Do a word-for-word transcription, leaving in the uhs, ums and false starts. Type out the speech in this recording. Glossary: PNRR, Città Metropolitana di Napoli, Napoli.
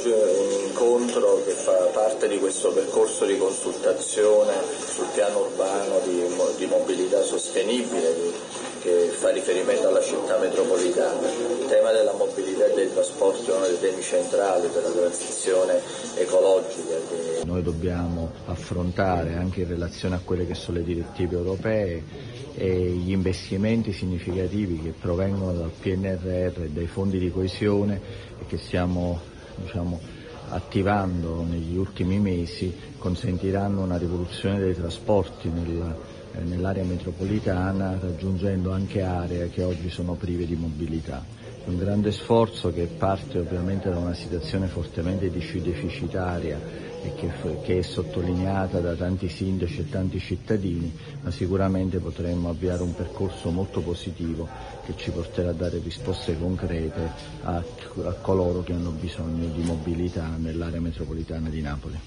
svolge un incontro che fa parte di questo percorso di consultazione sul piano urbano di, di mobilità sostenibile di, che fa riferimento alla città metropolitana. Il tema della mobilità e dei trasporti è uno dei temi centrali per la transizione ecologica. Che... Noi dobbiamo affrontare anche in relazione a quelle che sono le direttive europee e gli investimenti significativi che provengono dal P N R R e dai fondi di coesione e che stiamo diciamo, attivando negli ultimi mesi consentiranno una rivoluzione dei trasporti nella nell'area metropolitana, raggiungendo anche aree che oggi sono prive di mobilità. È un grande sforzo che parte ovviamente da una situazione fortemente deficitaria e che, che è sottolineata da tanti sindaci e tanti cittadini, ma sicuramente potremmo avviare un percorso molto positivo che ci porterà a dare risposte concrete a, a coloro che hanno bisogno di mobilità nell'area metropolitana di Napoli.